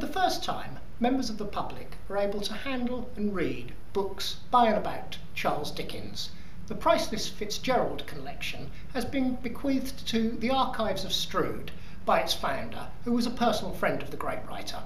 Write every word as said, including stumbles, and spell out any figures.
For the first time, members of the public are able to handle and read books by and about Charles Dickens. The priceless Fitzgerald collection has been bequeathed to the Archives of Strood by its founder, who was a personal friend of the great writer.